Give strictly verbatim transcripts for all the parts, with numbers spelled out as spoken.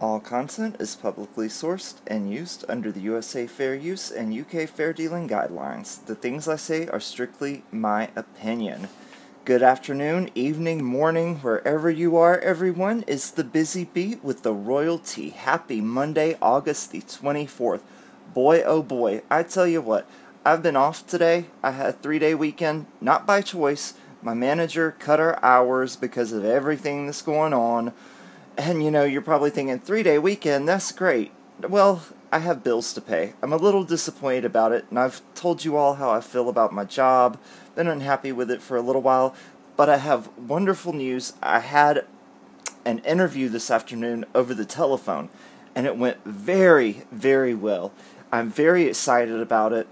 All content is publicly sourced and used under the U S A Fair Use and U K Fair Dealing Guidelines. The things I say are strictly my opinion. Good afternoon, evening, morning, wherever you are, everyone. It's the Busy Beat with the Royalty. Happy Monday, August the twenty-fourth. Boy, oh boy, I tell you what, I've been off today. I had a three-day weekend, not by choice. My manager cut our hours because of everything that's going on. And, you know, you're probably thinking, three-day weekend, that's great. Well, I have bills to pay. I'm a little disappointed about it, and I've told you all how I feel about my job. Been unhappy with it for a little while, but I have wonderful news. I had an interview this afternoon over the telephone, and it went very, very well. I'm very excited about it.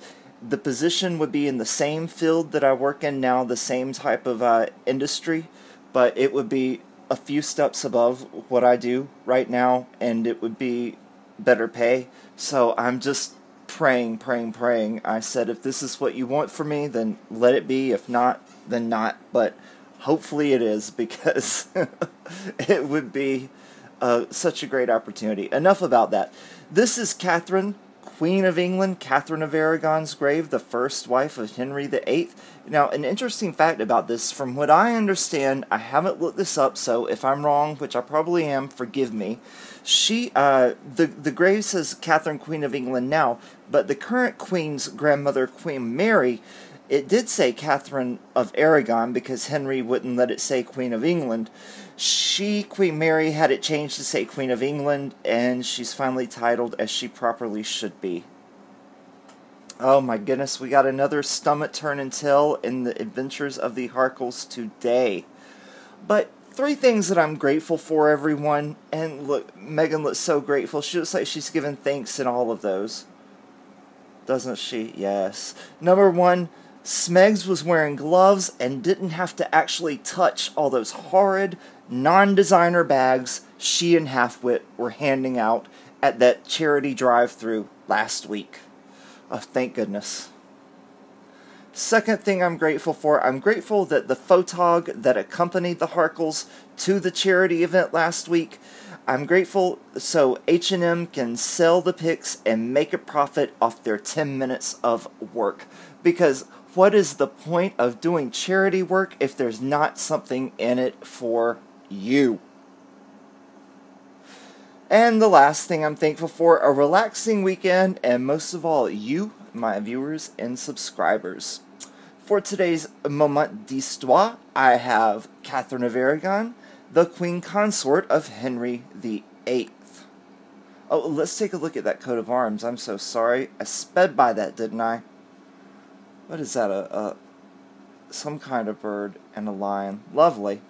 The position would be in the same field that I work in now, the same type of uh, industry, but it would be a few steps above what I do right now, and it would be better pay. So I'm just praying, praying, praying. I said, if this is what you want for me, then let it be. If not, then not. But hopefully it is, because it would be uh, such a great opportunity. Enough about that. This is Catherine, Queen of England, Catherine of Aragon's grave, the first wife of Henry the eighth. Now, an interesting fact about this, from what I understand, I haven't looked this up, so if I'm wrong, which I probably am, forgive me. She, uh, the, the grave says Catherine, Queen of England now, but the current Queen's grandmother, Queen Mary, it did say Catherine of Aragon because Henry wouldn't let it say Queen of England. She, Queen Mary, had it changed to say Queen of England, and she's finally titled as she properly should be. Oh my goodness, we got another stomach turn and tell in the adventures of the Harkles today. But three things that I'm grateful for, everyone. And look, Meghan looks so grateful. She looks like she's given thanks in all of those. Doesn't she? Yes. Number one, Smegs was wearing gloves and didn't have to actually touch all those horrid non-designer bags she and Halfwit were handing out at that charity drive-through last week. Oh, thank goodness. Second thing I'm grateful for, I'm grateful that the photog that accompanied the Harkles to the charity event last week, I'm grateful so H and M can sell the pics and make a profit off their ten minutes of work. Because what is the point of doing charity work if there's not something in it for you? And the last thing I'm thankful for, a relaxing weekend, and most of all, you, my viewers and subscribers. For today's Moment d'Histoire, I have Catherine of Aragon, the Queen Consort of Henry the eighth. Oh, let's take a look at that coat of arms. I'm so sorry. I sped by that, didn't I? What is that? A, a some kind of bird and a lion. Lovely.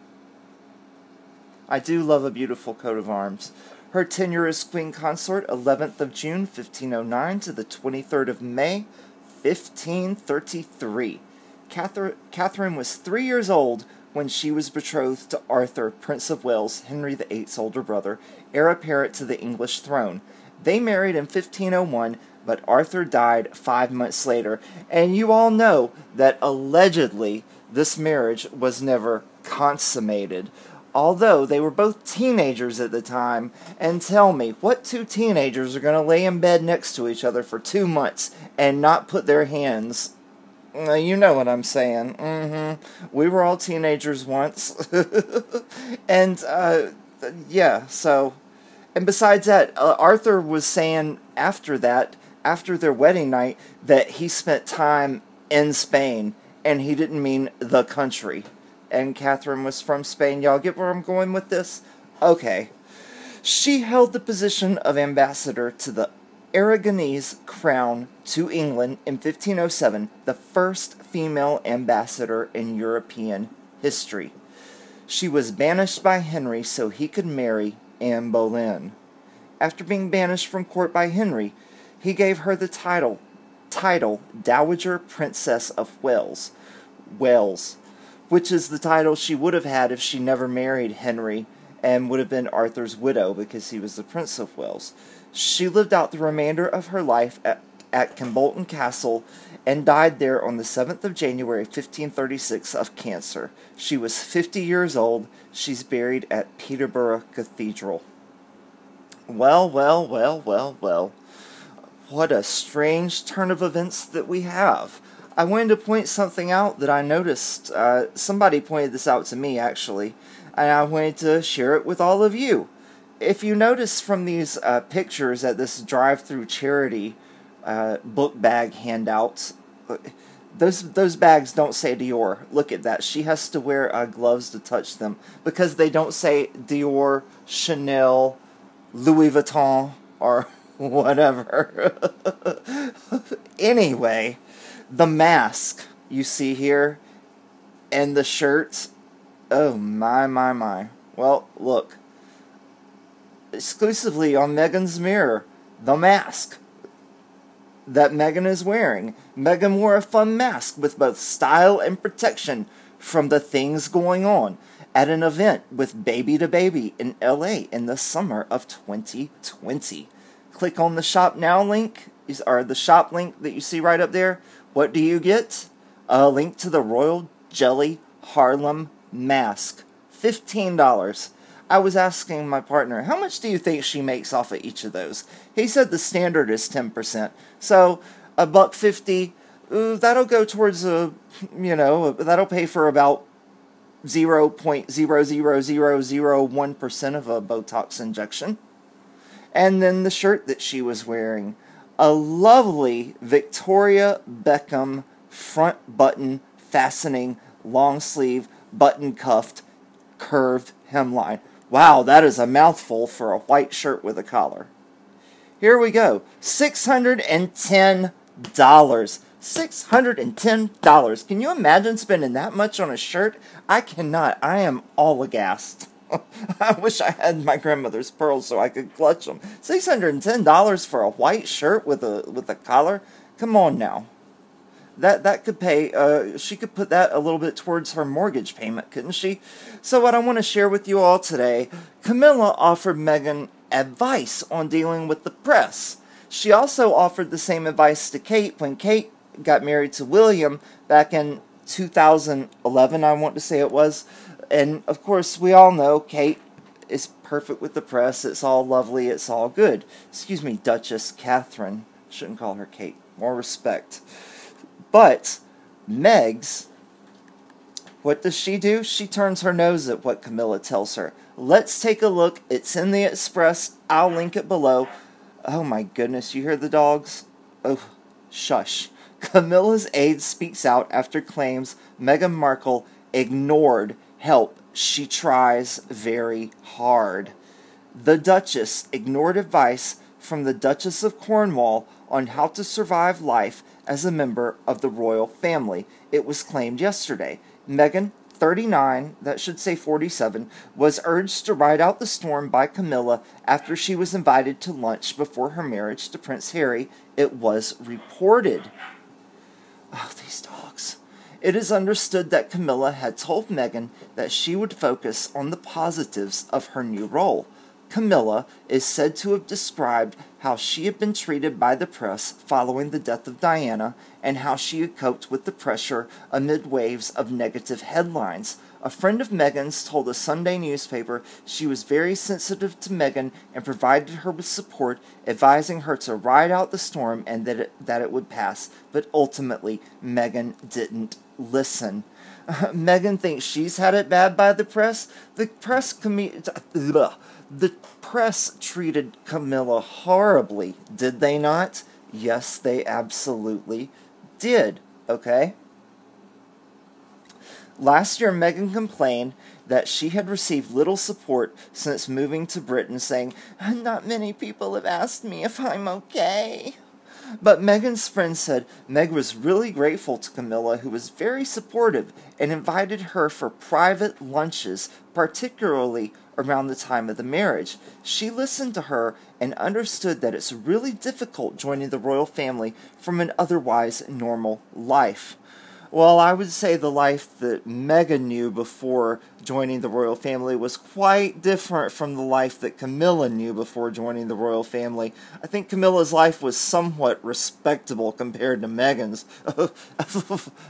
I do love a beautiful coat of arms. Her tenure as Queen Consort, eleventh of June, fifteen oh nine to the twenty-third of May, fifteen thirty-three. Cather Catherine was three years old when she was betrothed to Arthur, Prince of Wales, Henry the eighth's older brother, heir apparent to the English throne. They married in fifteen oh one, but Arthur died five months later, and you all know that allegedly this marriage was never consummated, although they were both teenagers at the time. And tell me, what two teenagers are going to lay in bed next to each other for two months and not put their hands? You know what I'm saying. Mm-hmm. We were all teenagers once. and, uh, yeah, so... And besides that, uh, Arthur was saying after that, after their wedding night, that he spent time in Spain, and he didn't mean the country. And Catherine was from Spain. Y'all get where I'm going with this? Okay. She held the position of ambassador to the Aragonese crown to England in fifteen oh seven, the first female ambassador in European history. She was banished by Henry so he could marry Anne Boleyn. After being banished from court by Henry, he gave her the title, title Dowager Princess of Wales, Wales, which is the title she would have had if she never married Henry and would have been Arthur's widow because he was the Prince of Wales. She lived out the remainder of her life at, at Kimbolton Castle and died there on the seventh of January, fifteen thirty-six, of cancer. She was fifty years old. She's buried at Peterborough Cathedral. Well, well, well, well, well. What a strange turn of events that we have. I wanted to point something out that I noticed. Uh, somebody pointed this out to me, actually, and I wanted to share it with all of you. If you notice from these uh, pictures at this drive-through charity uh, book bag handout, those, those bags don't say Dior. Look at that. She has to wear uh, gloves to touch them because they don't say Dior, Chanel, Louis Vuitton, or whatever. Anyway, the mask you see here and the shirts, oh my, my, my. Well, look. Exclusively on Meghan's mirror, the mask that Meghan is wearing. Meghan wore a fun mask with both style and protection from the things going on at an event with Baby to Baby in L A in the summer of twenty twenty. Click on the shop now link, or the shop link that you see right up there. What do you get? A link to the Royal Jelly Harlem mask. fifteen dollars. I was asking my partner, how much do you think she makes off of each of those? He said the standard is ten percent. So, a buck fifty, that'll go towards a, you know, that'll pay for about zero point zero zero zero zero one percent of a Botox injection. And then the shirt that she was wearing, a lovely Victoria Beckham front button fastening, long sleeve, button cuffed, curved hemline. Wow, that is a mouthful for a white shirt with a collar. Here we go. six hundred ten dollars. six hundred ten dollars. Can you imagine spending that much on a shirt? I cannot. I am all aghast. I wish I had my grandmother's pearls so I could clutch them. six hundred ten dollars for a white shirt with a with a collar? Come on now. That that could pay, uh, she could put that a little bit towards her mortgage payment, couldn't she? So what I want to share with you all today, Camilla offered Meghan advice on dealing with the press. She also offered the same advice to Kate when Kate got married to William back in two thousand eleven, I want to say it was. And, of course, we all know Kate is perfect with the press. It's all lovely. It's all good. Excuse me, Duchess Catherine. Shouldn't call her Kate. More respect. But Megs, what does she do? She turns her nose at what Camilla tells her. Let's take a look. It's in the Express. I'll link it below. Oh, my goodness. You hear the dogs? Oh, shush. Camilla's aide speaks out after claims Meghan Markle ignored help. She tries very hard. The Duchess ignored advice from the Duchess of Cornwall on how to survive life as a member of the royal family. It was claimed yesterday. Meghan, thirty-nine, that should say forty-seven, was urged to ride out the storm by Camilla after she was invited to lunch before her marriage to Prince Harry. It was reported. Oh, these dogs. It is understood that Camilla had told Meghan that she would focus on the positives of her new role. Camilla is said to have described how she had been treated by the press following the death of Diana and how she had coped with the pressure amid waves of negative headlines. A friend of Meghan's told a Sunday newspaper she was very sensitive to Meghan and provided her with support, advising her to ride out the storm and that it, that it would pass. But ultimately, Meghan didn't listen. Uh, Meghan thinks she's had it bad by the press. The press com- The press treated Camilla horribly, did they not? Yes, they absolutely did, okay? Last year, Meghan complained that she had received little support since moving to Britain, saying, "Not many people have asked me if I'm okay." But Meghan's friend said Meg was really grateful to Camilla, who was very supportive and invited her for private lunches, particularly around the time of the marriage. She listened to her and understood that it's really difficult joining the royal family from an otherwise normal life. Well, I would say the life that Meghan knew before joining the royal family was quite different from the life that Camilla knew before joining the royal family. I think Camilla's life was somewhat respectable compared to Meghan's.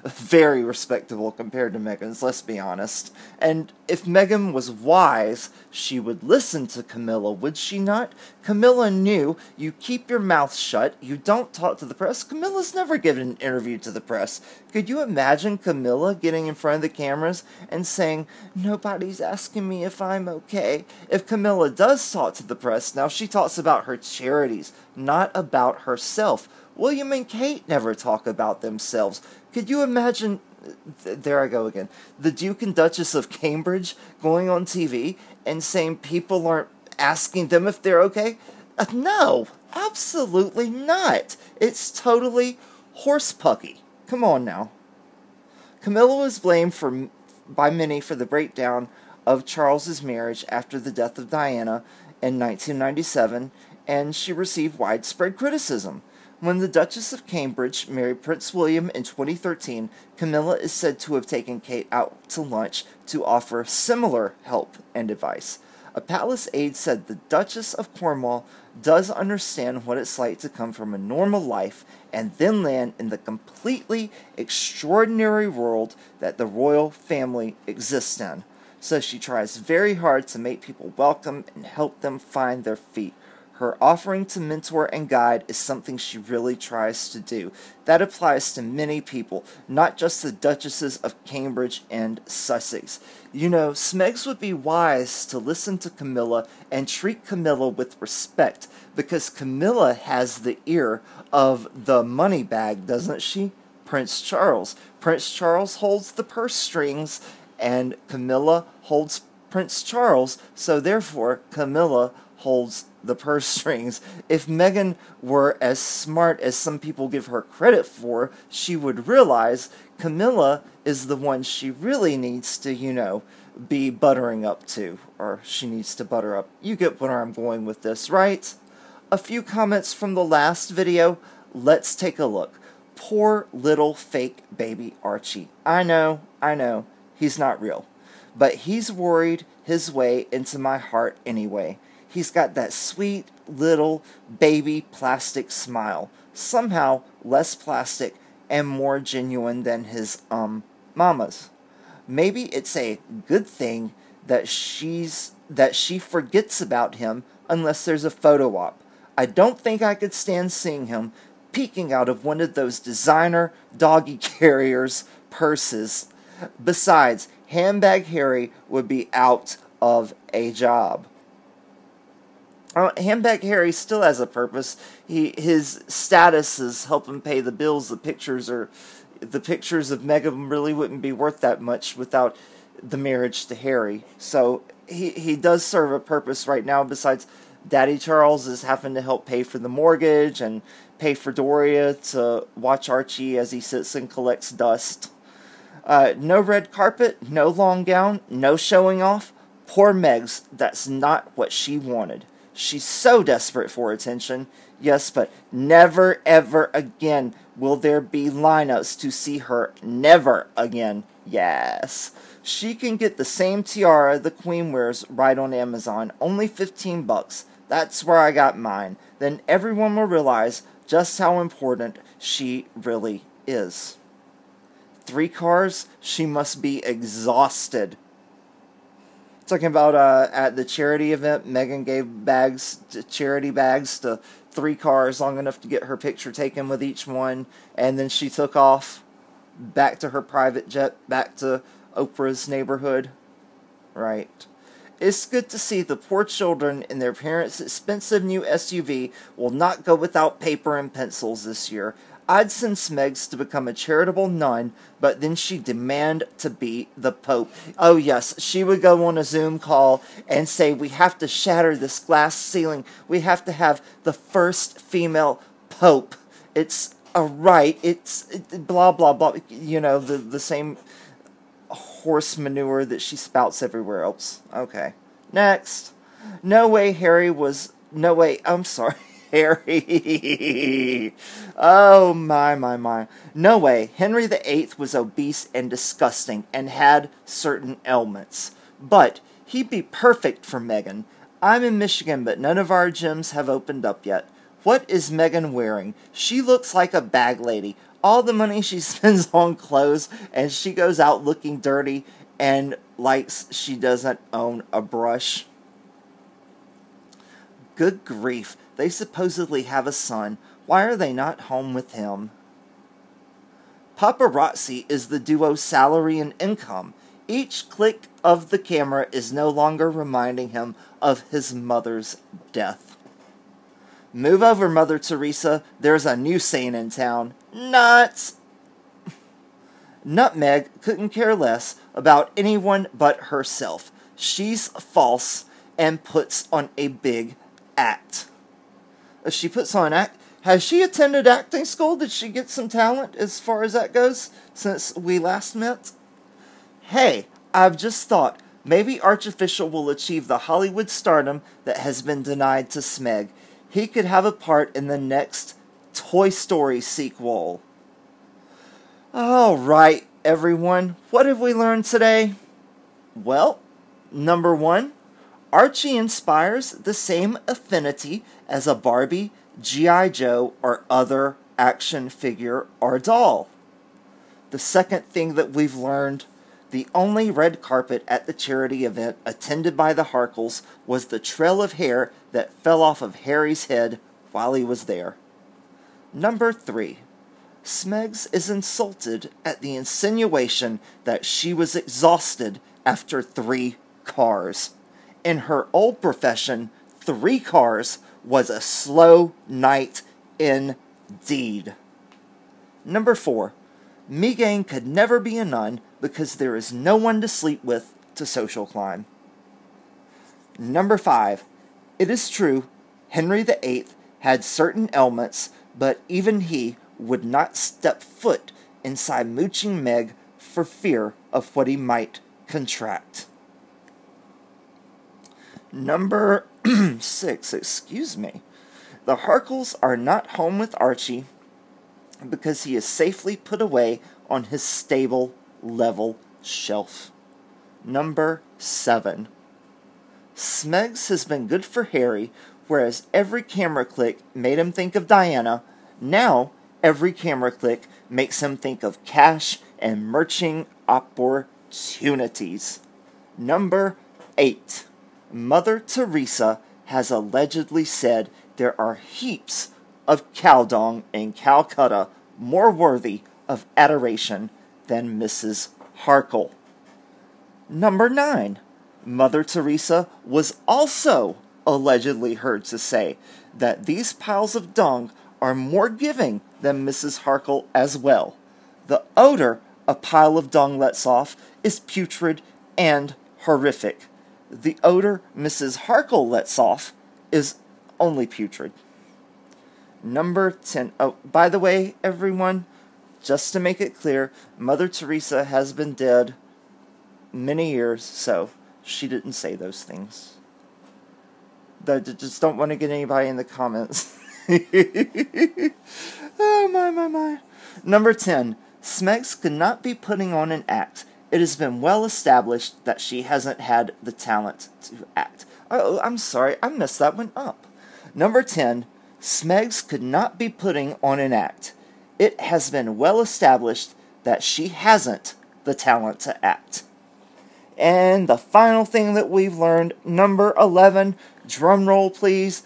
Very respectable compared to Meghan's, let's be honest. And if Meghan was wise, she would listen to Camilla, would she not? Camilla knew, you keep your mouth shut, you don't talk to the press. Camilla's never given an interview to the press. Could you imagine Camilla getting in front of the cameras and saying, nobody's asking me if I'm okay? If Camilla does talk to the press, now she talks about her charities, not about herself. William and Kate never talk about themselves. Could you imagine, there I go again, the Duke and Duchess of Cambridge going on T V and saying people aren't asking them if they're okay? No, absolutely not. It's totally horsepucky. Come on now. Camilla was blamed for, by many for the breakdown of Charles's marriage after the death of Diana in nineteen ninety-seven, and she received widespread criticism. When the Duchess of Cambridge married Prince William in twenty thirteen, Camilla is said to have taken Kate out to lunch to offer similar help and advice. A palace aide said the Duchess of Cornwall does understand what it's like to come from a normal life and then land in the completely extraordinary world that the royal family exists in. So she tries very hard to make people welcome and help them find their feet. Her offering to mentor and guide is something she really tries to do. That applies to many people, not just the Duchesses of Cambridge and Sussex. You know, Smegs would be wise to listen to Camilla and treat Camilla with respect, because Camilla has the ear of the money bag, doesn't she? Prince Charles. Prince Charles holds the purse strings, and Camilla holds Prince Charles, so therefore Camilla holds the purse strings. If Meghan were as smart as some people give her credit for, she would realize Camilla is the one she really needs to, you know, be buttering up to, or she needs to butter up. You get where I'm going with this, right? A few comments from the last video. Let's take a look. Poor little fake baby Archie. I know, I know, he's not real, but he's worried his way into my heart anyway. He's got that sweet little baby plastic smile, somehow less plastic and more genuine than his um mama's. Maybe it's a good thing that she's that she forgets about him unless there's a photo op. I don't think I could stand seeing him peeking out of one of those designer doggy carriers purses. Besides, Handbag Harry would be out of a job. Uh, Handbag Harry still has a purpose. He his status is helping pay the bills. The pictures are, the pictures of Meghan really wouldn't be worth that much without the marriage to Harry. So he he does serve a purpose right now. Besides, Daddy Charles is having to help pay for the mortgage and pay for Doria to watch Archie as he sits and collects dust. Uh, no red carpet, no long gown, no showing off. Poor Megs. That's not what she wanted. She's so desperate for attention. Yes, but never ever again will there be lineups to see her. Never again. Yes. She can get the same tiara the Queen wears right on Amazon. Only fifteen bucks. That's where I got mine. Then everyone will realize just how important she really is. Three cars? She must be exhausted. Talking about uh, at the charity event, Meghan gave bags, to, charity bags to three cars, long enough to get her picture taken with each one, and then she took off back to her private jet, back to Oprah's neighborhood. Right. It's good to see the poor children in their parents' expensive new S U V will not go without paper and pencils this year. I'd send Smegs to become a charitable nun, but then she'd demand to be the Pope. Oh yes, she would go on a Zoom call and say, we have to shatter this glass ceiling. We have to have the first female Pope. It's a right. It's it, blah, blah, blah. You know, the, the same horse manure that she spouts everywhere else. Okay, next. No way Harry was... No way, I'm sorry. Harry. Oh, my, my, my. No way. Henry the eighth was obese and disgusting and had certain ailments. But he'd be perfect for Meghan. I'm in Michigan, but none of our gyms have opened up yet. What is Meghan wearing? She looks like a bag lady. All the money she spends on clothes, and she goes out looking dirty and likes she doesn't own a brush. Good grief. They supposedly have a son. Why are they not home with him? Paparazzi is the duo's salary and income. Each click of the camera is no longer reminding him of his mother's death. Move over, Mother Teresa. There's a new saint in town. Nuts! Nutmeg couldn't care less about anyone but herself. She's false and puts on a big act. If she puts on an act, has she attended acting school? Did she get some talent as far as that goes since we last met? Hey, I've just thought, maybe Artificial will achieve the Hollywood stardom that has been denied to Smeg. He could have a part in the next Toy Story sequel. All right, everyone, what have we learned today? Well, number one, Archie inspires the same affinity as a Barbie, G I Joe, or other action figure or doll. The second thing that we've learned: the only red carpet at the charity event attended by the Harkles was the trail of hair that fell off of Harry's head while he was there. Number three, Smeggs is insulted at the insinuation that she was exhausted after three cars. In her old profession, three cars was a slow night indeed. Number four, Meghan could never be a nun because there is no one to sleep with to social climb. Number five, it is true Henry the Eighth had certain ailments, but even he would not step foot inside mooching Meg for fear of what he might contract. Number six, excuse me. The Harkles are not home with Archie because he is safely put away on his stable level shelf. Number seven. Smeggs has been good for Harry, whereas every camera click made him think of Diana. Now, every camera click makes him think of cash and merching opportunities. Number eight. Mother Teresa has allegedly said there are heaps of cow dung in Calcutta more worthy of adoration than Missus Harkle. Number nine, Mother Teresa was also allegedly heard to say that these piles of dung are more giving than Missus Harkle as well. The odor a pile of dung lets off is putrid and horrific. The odor Missus Harkle lets off is only putrid. Number ten. Oh, by the way, everyone, just to make it clear, Mother Teresa has been dead many years, so she didn't say those things. I just don't want to get anybody in the comments. Oh, my, my, my. Number ten. Smeggs could not be putting on an act. It has been well established that she hasn't had the talent to act. Oh, I'm sorry. I messed that one up. Number ten. Smeggs could not be putting on an act. It has been well established that she hasn't the talent to act. And the final thing that we've learned, number eleven, drum roll please.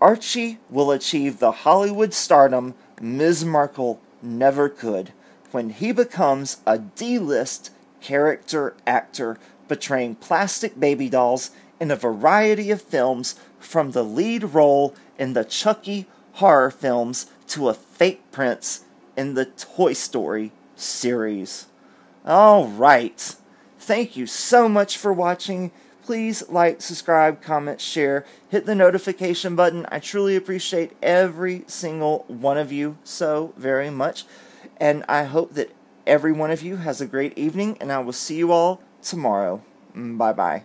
Archie will achieve the Hollywood stardom Miz Markle never could when he becomes a D-list character actor, portraying plastic baby dolls in a variety of films, from the lead role in the Chucky horror films to a fake prince in the Toy Story series. All right. Thank you so much for watching. Please like, subscribe, comment, share, hit the notification button. I truly appreciate every single one of you so very much. And I hope that every one of you has a great evening, and I will see you all tomorrow. Bye-bye.